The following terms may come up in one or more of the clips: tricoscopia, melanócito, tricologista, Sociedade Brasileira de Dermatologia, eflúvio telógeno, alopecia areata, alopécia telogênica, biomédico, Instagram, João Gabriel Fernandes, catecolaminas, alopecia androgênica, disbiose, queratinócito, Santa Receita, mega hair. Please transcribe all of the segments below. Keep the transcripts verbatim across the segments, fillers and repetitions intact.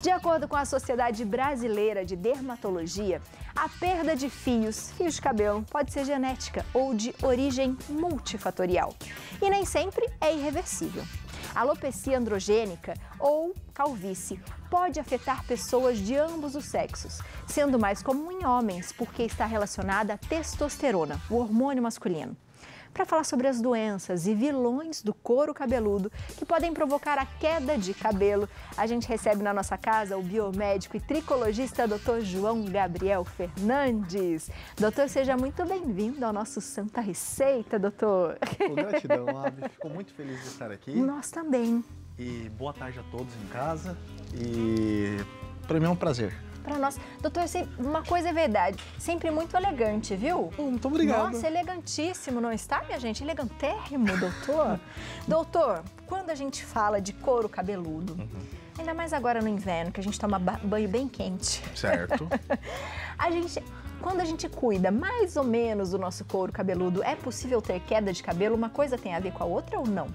De acordo com a Sociedade Brasileira de Dermatologia, a perda de fios, fios de cabelo, pode ser genética ou de origem multifatorial. E nem sempre é irreversível. A alopecia androgênica ou calvície pode afetar pessoas de ambos os sexos, sendo mais comum em homens porque está relacionada à testosterona, o hormônio masculino. Para falar sobre as doenças e vilões do couro cabeludo que podem provocar a queda de cabelo, a gente recebe na nossa casa o biomédico e tricologista doutor João Gabriel Fernandes. Doutor, seja muito bem-vindo ao nosso Santa Receita, doutor. Com gratidão, Abby. Fico muito feliz de estar aqui. Nós também. E boa tarde a todos em casa. E para mim é um prazer. Para nós. Doutor, uma coisa é verdade, sempre muito elegante, viu? Muito obrigado. Nossa, elegantíssimo, não está, minha gente? Elegantérrimo, doutor. Doutor, quando a gente fala de couro cabeludo, uhum. ainda mais agora no inverno, que a gente toma banho bem quente. Certo. a gente, quando a gente cuida mais ou menos do nosso couro cabeludo, é possível ter queda de cabelo? Uma coisa tem a ver com a outra ou não?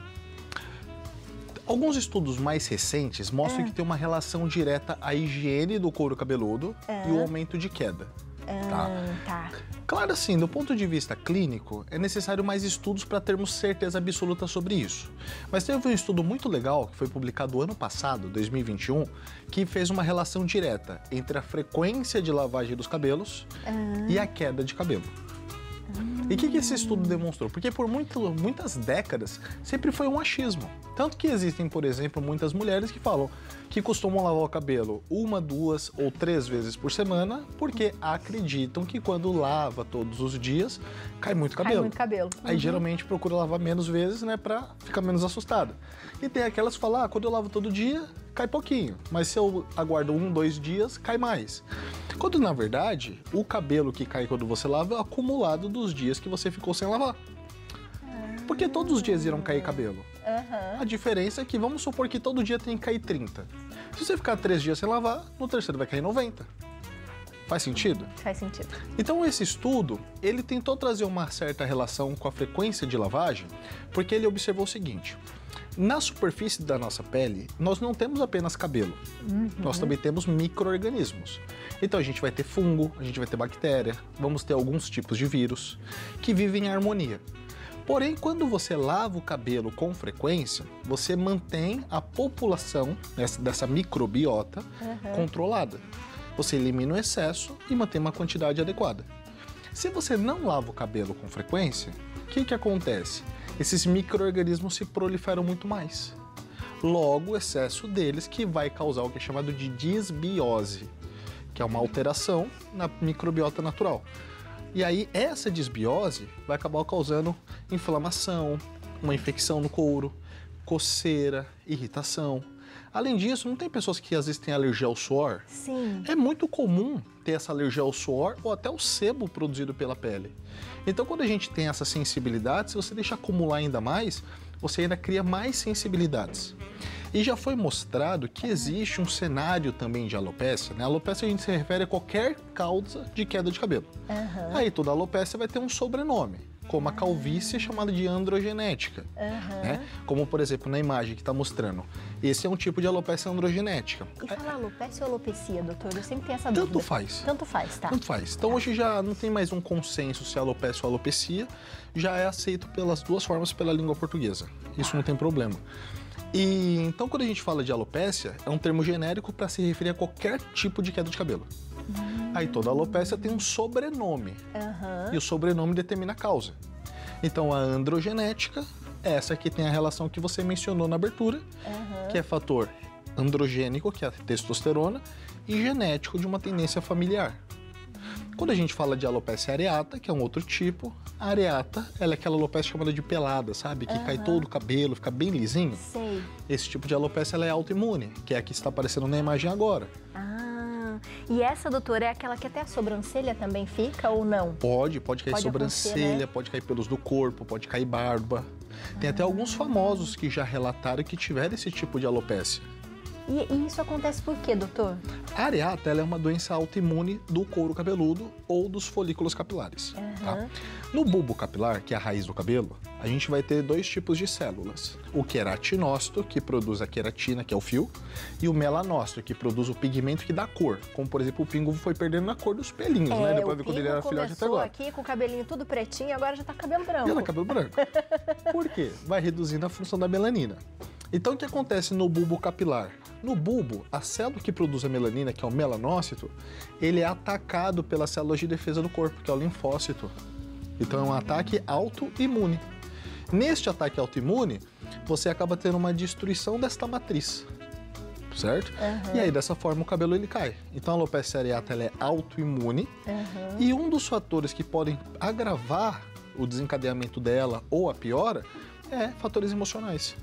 Alguns estudos mais recentes mostram ah. que tem uma relação direta à higiene do couro cabeludo ah. e o aumento de queda. Ah, tá. tá. Claro, assim, do ponto de vista clínico, é necessário mais estudos para termos certeza absoluta sobre isso. Mas teve um estudo muito legal, que foi publicado ano passado, dois mil e vinte e um, que fez uma relação direta entre a frequência de lavagem dos cabelos ah. e a queda de cabelo. E o que, que esse estudo demonstrou? Porque por muito, muitas décadas sempre foi um achismo. Tanto que existem, por exemplo, muitas mulheres que falam que costumam lavar o cabelo uma, duas ou três vezes por semana, porque acreditam que quando lava todos os dias, cai muito cabelo. Cai muito cabelo. Uhum. Aí geralmente procura lavar menos vezes, né, pra ficar menos assustada. E tem aquelas que falam, ah, quando eu lavo todo dia, cai pouquinho. Mas se eu aguardo um, dois dias, cai mais. Quando, na verdade, o cabelo que cai quando você lava é o acumulado dos dias que você ficou sem lavar. Porque todos os dias irão cair cabelo. Uhum. A diferença é que, vamos supor que todo dia tem que cair trinta. Se você ficar três dias sem lavar, no terceiro vai cair noventa. Faz sentido? Faz sentido. Então, esse estudo, ele tentou trazer uma certa relação com a frequência de lavagem, porque ele observou o seguinte. Na superfície da nossa pele, nós não temos apenas cabelo, uhum. nós também temos micro-organismos. Então a gente vai ter fungo, a gente vai ter bactéria, vamos ter alguns tipos de vírus que vivem em harmonia. Porém, quando você lava o cabelo com frequência, você mantém a população dessa microbiota uhum. controlada. Você elimina o excesso e mantém uma quantidade adequada. Se você não lava o cabelo com frequência, o que que acontece? Esses micro-organismos se proliferam muito mais. Logo, o excesso deles que vai causar o que é chamado de disbiose, que é uma alteração na microbiota natural. E aí, essa disbiose vai acabar causando inflamação, uma infecção no couro, coceira, irritação. Além disso, não tem pessoas que às vezes têm alergia ao suor? Sim. É muito comum ter essa alergia ao suor ou até o sebo produzido pela pele. Então, quando a gente tem essa sensibilidade, se você deixar acumular ainda mais, você ainda cria mais sensibilidades. E já foi mostrado que existe um cenário também de alopécia, né? A alopécia a gente se refere a qualquer causa de queda de cabelo. Uhum. Aí toda alopécia vai ter um sobrenome, como a calvície chamada de androgenética, uhum. né? Como, por exemplo, na imagem que está mostrando. Esse é um tipo de alopecia androgenética. E fala alopecia ou alopecia, doutor? Eu sempre tenho essa dúvida. Tanto faz. Tanto faz, tá? Tanto faz. Então, é. hoje já não tem mais um consenso se é alopecia ou alopecia. Já é aceito pelas duas formas pela língua portuguesa. Isso não tem problema. E então, quando a gente fala de alopecia, é um termo genérico para se referir a qualquer tipo de queda de cabelo. Hum. Aí toda alopecia tem um sobrenome. Uhum. E o sobrenome determina a causa. Então, a androgenética é essa que tem a relação que você mencionou na abertura, uhum. que é fator androgênico, que é a testosterona, e genético de uma tendência familiar. Quando a gente fala de alopecia areata, que é um outro tipo, a areata, ela é aquela alopecia chamada de pelada, sabe? Que uhum. cai todo o cabelo, fica bem lisinho. Sei. Esse tipo de alopecia, ela é autoimune, que é a que está aparecendo na imagem agora. Ah. E essa, doutora, é aquela que até a sobrancelha também fica ou não? Pode, pode cair pode sobrancelha, acontecer, né? Pode cair pelos do corpo, pode cair barba. Tem ah. até alguns famosos que já relataram que tiveram esse tipo de alopecia. E, e isso acontece por quê, doutor? A areata ela é uma doença autoimune do couro cabeludo ou dos folículos capilares. Uhum. Tá? No bulbo capilar, que é a raiz do cabelo, a gente vai ter dois tipos de células. O queratinócito, que produz a queratina, que é o fio, e o melanócito, que produz o pigmento que dá cor. Como, por exemplo, o pingo foi perdendo a cor dos pelinhos, é, né? Depois o quando ele era filhote até agora. Aqui com o cabelinho tudo pretinho, agora já tá cabelo branco. Já tá cabelo branco. Por quê? Vai reduzindo a função da melanina. Então, o que acontece no bulbo capilar? No bulbo, a célula que produz a melanina, que é o melanócito, ele é atacado pelas células de defesa do corpo, que é o linfócito. Então, é um ataque autoimune. Neste ataque autoimune, você acaba tendo uma destruição desta matriz, certo? Uhum. E aí, dessa forma, o cabelo ele cai. Então, a alopecia areata ela é autoimune. Uhum. E um dos fatores que podem agravar o desencadeamento dela ou a piora é fatores emocionais.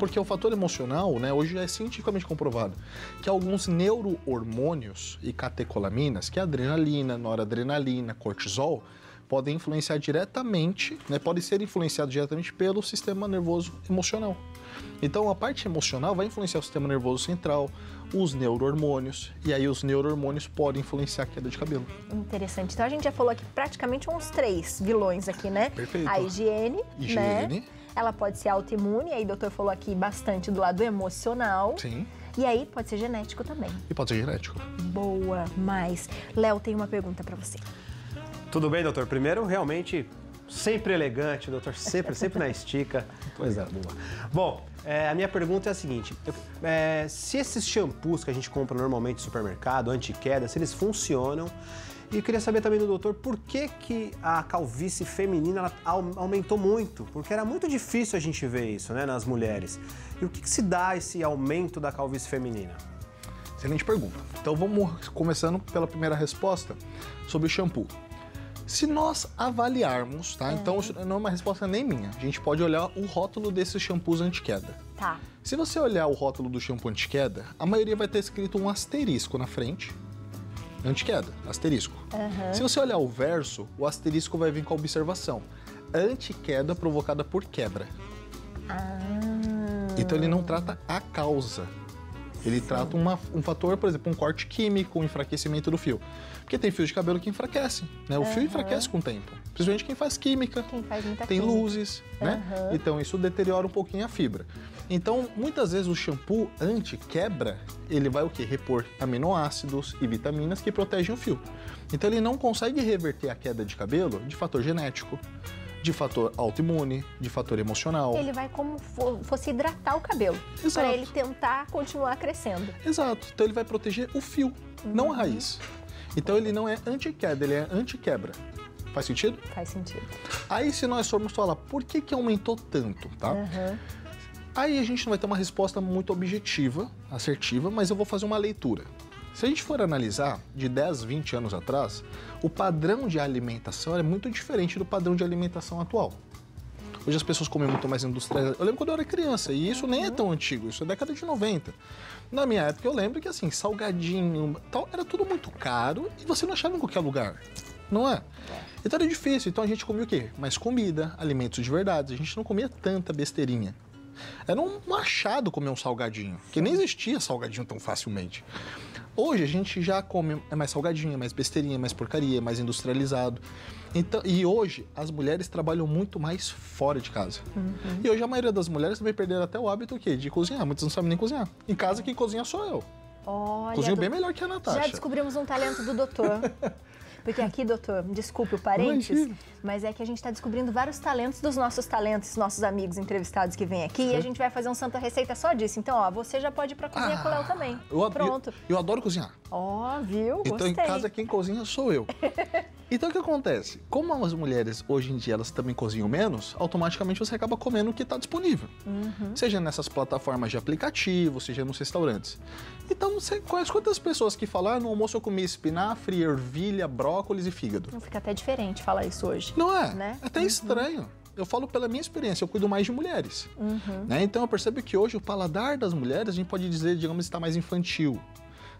Porque o fator emocional, né, hoje é cientificamente comprovado que alguns neurohormônios e catecolaminas, que é adrenalina, noradrenalina, cortisol, podem influenciar diretamente, né, podem ser influenciados diretamente pelo sistema nervoso emocional. Então, a parte emocional vai influenciar o sistema nervoso central, os neurohormônios, e aí os neurohormônios podem influenciar a queda de cabelo. Interessante. Então, a gente já falou aqui praticamente uns três vilões aqui, né? Perfeito. A higiene, higiene. Né? Ela pode ser autoimune, aí o doutor falou aqui bastante do lado emocional. Sim. E aí pode ser genético também. E pode ser genético. Boa, mas... Léo, tem uma pergunta pra você. Tudo bem, doutor? Primeiro, realmente... Sempre elegante, doutor, sempre, sempre na estica. Pois é, boa. Bom, é, a minha pergunta é a seguinte, eu, é, se esses shampoos que a gente compra normalmente no supermercado, anti-queda, se eles funcionam, e eu queria saber também do doutor, por que que a calvície feminina ela aumentou muito? Porque era muito difícil a gente ver isso, né, nas mulheres. E o que que se dá esse aumento da calvície feminina? Excelente pergunta. Então vamos começando pela primeira resposta sobre o shampoo. Se nós avaliarmos, tá? É. Então, isso não é uma resposta nem minha. A gente pode olhar o rótulo desses shampoos anti-queda. Tá. Se você olhar o rótulo do shampoo anti-queda, a maioria vai ter escrito um asterisco na frente. Anti-queda, asterisco. Uhum. Se você olhar o verso, o asterisco vai vir com a observação. Anti-queda provocada por quebra. Ah. Então, ele não trata a causa. Ele trata uma, um fator, por exemplo, um corte químico, um enfraquecimento do fio. Porque tem fios de cabelo que enfraquecem, né? O uhum. fio enfraquece com o tempo. Principalmente quem faz química, quem faz muita tem química. Luzes, uhum. né? Então, isso deteriora um pouquinho a fibra. Então, muitas vezes o shampoo anti-quebra, ele vai o quê? Repor aminoácidos e vitaminas que protegem o fio. Então, ele não consegue reverter a queda de cabelo de fator genético, de fator autoimune, de fator emocional. Ele vai como fosse hidratar o cabelo, para ele tentar continuar crescendo. Exato. Então ele vai proteger o fio, uhum. não a raiz. Então ele não é anti-queda, ele é anti-quebra. Faz sentido? Faz sentido. Aí se nós formos falar por que que aumentou tanto, tá? Uhum. Aí a gente não vai ter uma resposta muito objetiva, assertiva, mas eu vou fazer uma leitura. Se a gente for analisar, de dez, vinte anos atrás, o padrão de alimentação era muito diferente do padrão de alimentação atual. Hoje as pessoas comem muito mais industrializado. Eu lembro quando eu era criança, e isso nem é tão antigo, isso é década de noventa. Na minha época eu lembro que assim, salgadinho, tal, era tudo muito caro e você não achava em qualquer lugar, não é? Então era difícil, então a gente comia o quê? Mais comida, alimentos de verdade, a gente não comia tanta besteirinha. Era um achado comer um salgadinho, que nem existia salgadinho tão facilmente. Hoje a gente já come mais salgadinho, mais besteirinha, mais porcaria, mais industrializado. Então, e hoje as mulheres trabalham muito mais fora de casa. Uhum. E hoje a maioria das mulheres também perderam até o hábito o quê? De cozinhar. Muitas não sabem nem cozinhar. Em casa quem cozinha sou eu. Olha, cozinho do... bem melhor que a Natasha. Já descobrimos um talento do doutor. Porque aqui, doutor, desculpe o parênteses, Imagina. mas é que a gente está descobrindo vários talentos dos nossos talentos, nossos amigos entrevistados que vêm aqui, é. e a gente vai fazer um Santa Receita só disso. Então, ó, você já pode ir para cozinha ah, com o Léo também. Eu, Pronto. Eu, eu adoro cozinhar. Ó, oh, viu? Então, Gostei. em casa, quem cozinha sou eu. Então, o que acontece? Como as mulheres, hoje em dia, elas também cozinham menos, automaticamente você acaba comendo o que está disponível. Uhum. Seja nessas plataformas de aplicativo, seja nos restaurantes. Então, você conhece quantas pessoas que falam, ah, no almoço eu comi espinafre, ervilha, brócolis e fígado. Não fica até diferente falar isso hoje. Não é? Né? É até uhum. estranho. Eu falo pela minha experiência, eu cuido mais de mulheres. Uhum. Né? Então, eu percebo que hoje o paladar das mulheres, a gente pode dizer, digamos, está mais infantil.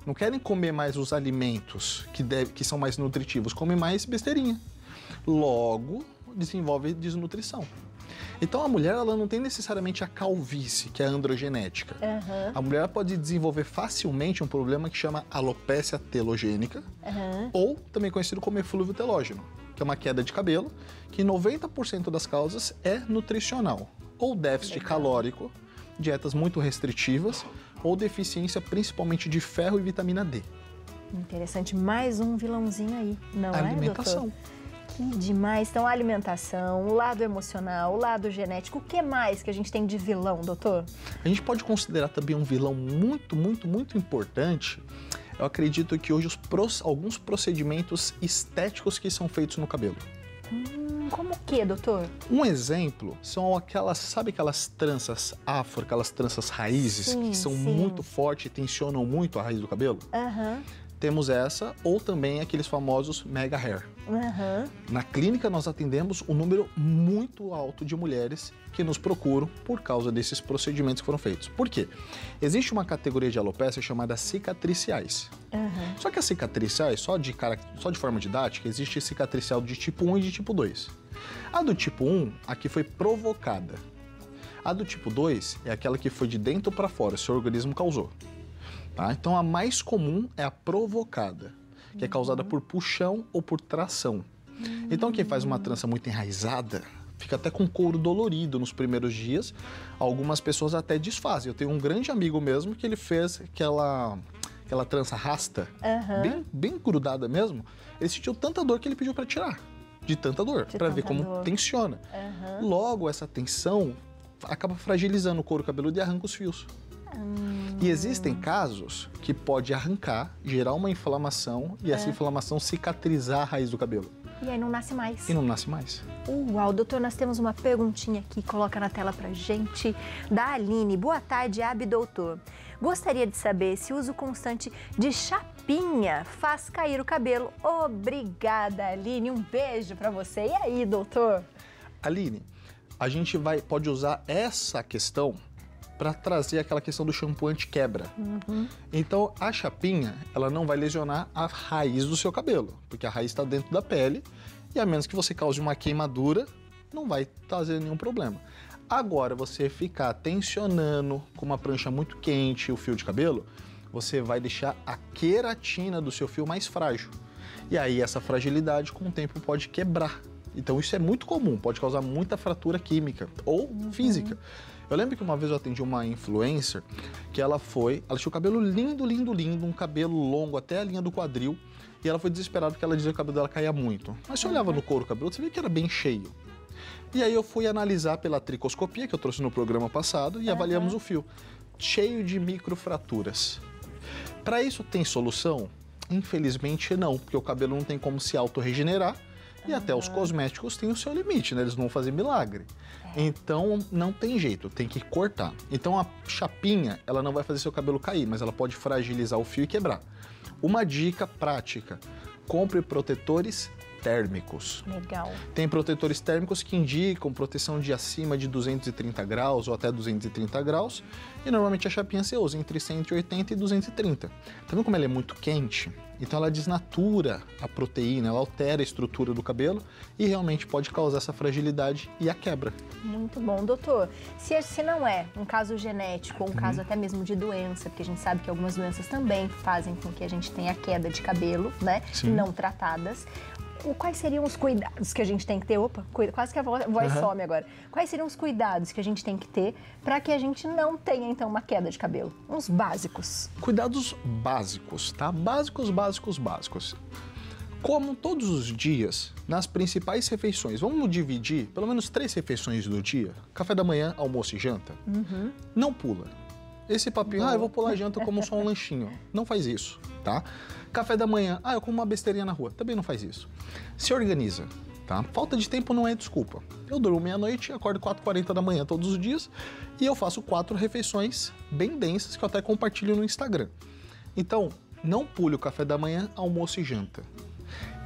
Não querem comer mais os alimentos que, deve, que são mais nutritivos, comem mais besteirinha. Logo, desenvolve desnutrição. Então a mulher ela não tem necessariamente a calvície, que é a androgenética. Uhum. A mulher pode desenvolver facilmente um problema que chama alopécia telogênica, uhum. ou também conhecido como eflúvio telógeno, que é uma queda de cabelo, que noventa por cento das causas é nutricional, ou déficit Legal. calórico, dietas muito restritivas, ou deficiência principalmente de ferro e vitamina D. Interessante, mais um vilãozinho aí, não é, doutor? Alimentação. Que demais. Então, a alimentação, o lado emocional, o lado genético, o que mais que a gente tem de vilão, doutor? A gente pode considerar também um vilão muito, muito, muito importante. Eu acredito que hoje os pros, alguns procedimentos estéticos que são feitos no cabelo. Hum, como o que, doutor? Um exemplo são aquelas, sabe aquelas tranças afro, aquelas tranças raízes, sim, que são sim. muito fortes e tensionam muito a raiz do cabelo? Aham. Uhum. Temos essa, ou também aqueles famosos mega hair. Uhum. Na clínica, nós atendemos um número muito alto de mulheres que nos procuram por causa desses procedimentos que foram feitos. Por quê? Existe uma categoria de alopécia chamada cicatriciais. Uhum. Só que as cicatriciais, só de, cara... só de forma didática, existe cicatricial de tipo um e de tipo dois. A do tipo um, a que foi provocada. A do tipo dois é aquela que foi de dentro para fora, seu organismo causou. Tá? Então, a mais comum é a provocada, que é causada por puxão ou por tração. Então, quem faz uma trança muito enraizada, fica até com couro dolorido nos primeiros dias. Algumas pessoas até desfazem. Eu tenho um grande amigo mesmo que ele fez aquela, aquela trança rasta, uhum. bem, bem grudada mesmo. Ele sentiu tanta dor que ele pediu para tirar, de tanta dor, para ver como dor. tensiona. Uhum. Logo, essa tensão acaba fragilizando o couro cabeludo e arranca os fios. E existem casos que pode arrancar, gerar uma inflamação e é. essa inflamação cicatrizar a raiz do cabelo. E aí não nasce mais. E não nasce mais. Uau, doutor, nós temos uma perguntinha aqui, coloca na tela pra gente, da Aline. Boa tarde, Abdoutor. Gostaria de saber se o uso constante de chapinha faz cair o cabelo. Obrigada, Aline. Um beijo pra você. E aí, doutor? Aline, a gente vai, pode usar essa questão para trazer aquela questão do shampoo anti-quebra. Uhum. Então, a chapinha, ela não vai lesionar a raiz do seu cabelo, porque a raiz está dentro da pele e, a menos que você cause uma queimadura, não vai trazer nenhum problema. Agora, você ficar tensionando com uma prancha muito quente o fio de cabelo, você vai deixar a queratina do seu fio mais frágil. E aí, essa fragilidade, com o tempo, pode quebrar. Então, isso é muito comum, pode causar muita fratura química ou uhum. física. Eu lembro que uma vez eu atendi uma influencer que ela foi, ela tinha o cabelo lindo, lindo, lindo, um cabelo longo até a linha do quadril, e ela foi desesperada porque ela dizia que o cabelo dela caía muito. Mas se eu olhava no couro cabeludo, você via que era bem cheio. E aí eu fui analisar pela tricoscopia, que eu trouxe no programa passado, e uhum. avaliamos o fio. Cheio de microfraturas. Para isso tem solução? Infelizmente não, porque o cabelo não tem como se autorregenerar. E até os cosméticos têm o seu limite, né? Eles não vão fazer milagre. Então, não tem jeito, tem que cortar. Então, a chapinha, ela não vai fazer seu cabelo cair, mas ela pode fragilizar o fio e quebrar. Uma dica prática, compre protetores térmicos. Legal. Tem protetores térmicos que indicam proteção de acima de duzentos e trinta graus ou até duzentos e trinta graus. E, normalmente, a chapinha você usa entre cento e oitenta e duzentos e trinta. Tá vendo como ela é muito quente? Então, ela desnatura a proteína, ela altera a estrutura do cabelo e realmente pode causar essa fragilidade e a quebra. Muito bom, doutor. Se esse não é um caso genético, ou um hum. caso até mesmo de doença, porque a gente sabe que algumas doenças também fazem com que a gente tenha queda de cabelo, né? Sim. Não tratadas. Quais seriam os cuidados que a gente tem que ter? Opa, quase que a voz uhum. some agora. Quais seriam os cuidados que a gente tem que ter para que a gente não tenha, então, uma queda de cabelo? Uns básicos. Cuidados básicos, tá? Básicos, básicos, básicos. Comam todos os dias, nas principais refeições. Vamos dividir pelo menos três refeições do dia. Café da manhã, almoço e janta. Uhum. Não pula. Esse papinho, Boa. ah, eu vou pular a janta, eu como só um lanchinho. Não faz isso, tá? Café da manhã, ah, eu como uma besteirinha na rua. Também não faz isso. Se organiza, tá? Falta de tempo não é desculpa. Eu durmo meia-noite, acordo quatro e quarenta da manhã todos os dias e eu faço quatro refeições bem densas que eu até compartilho no Instagram. Então, não pule o café da manhã, almoço e janta.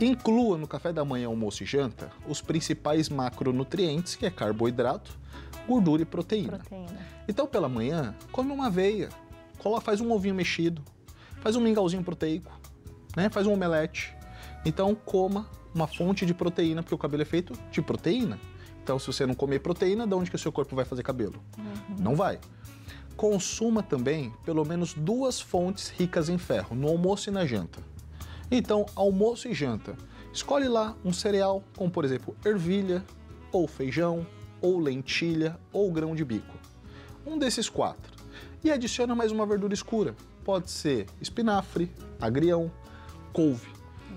Inclua no café da manhã, almoço e janta os principais macronutrientes, que é carboidrato, gordura e proteína. proteína. Então, pela manhã, come uma aveia, cola, faz um ovinho mexido, faz um mingauzinho proteico, né? Faz um omelete. Então, coma uma fonte de proteína, porque o cabelo é feito de proteína. Então, se você não comer proteína, de onde que o seu corpo vai fazer cabelo? Uhum. Não vai. Consuma também pelo menos duas fontes ricas em ferro, no almoço e na janta. Então, almoço e janta. Escolhe lá um cereal, como por exemplo, ervilha, ou feijão, ou lentilha, ou grão de bico. Um desses quatro. E adiciona mais uma verdura escura. Pode ser espinafre, agrião, couve.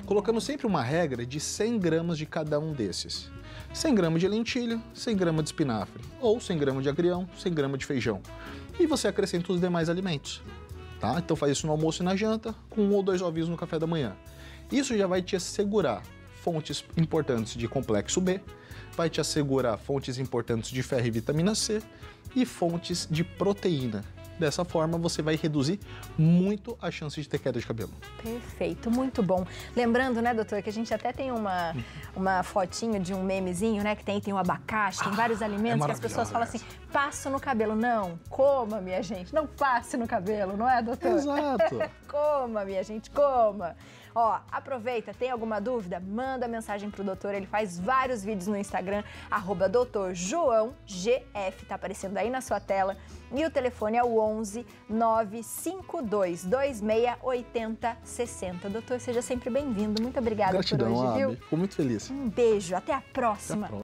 Colocando sempre uma regra de cem gramas de cada um desses. cem gramas de lentilha, cem gramas de espinafre, ou cem gramas de agrião, cem gramas de feijão. E você acrescenta os demais alimentos. Tá? Então faz isso no almoço e na janta, com um ou dois ovinhos no café da manhã. Isso já vai te assegurar fontes importantes de complexo B, vai te assegurar fontes importantes de ferro e vitamina C e fontes de proteína. Dessa forma, você vai reduzir muito a chance de ter queda de cabelo. Perfeito, muito bom. Lembrando, né, doutor, que a gente até tem uma, uma fotinho de um memezinho, né, que tem, tem um abacaxi, ah, tem vários alimentos é que as pessoas falam assim, passo no cabelo. Não, coma, minha gente, não passe no cabelo, não é, doutor? Exato. Coma, minha gente, coma. Ó, aproveita, tem alguma dúvida? Manda mensagem pro doutor, ele faz vários vídeos no Instagram, arroba doutor João G F, tá aparecendo aí na sua tela. E o telefone é o onze nove cinco dois dois seis oito zero seis zero. Doutor, seja sempre bem-vindo. Muito obrigada por hoje, viu? Gratidão, Abby. Fico muito feliz. Um beijo, até a próxima. Até a próxima.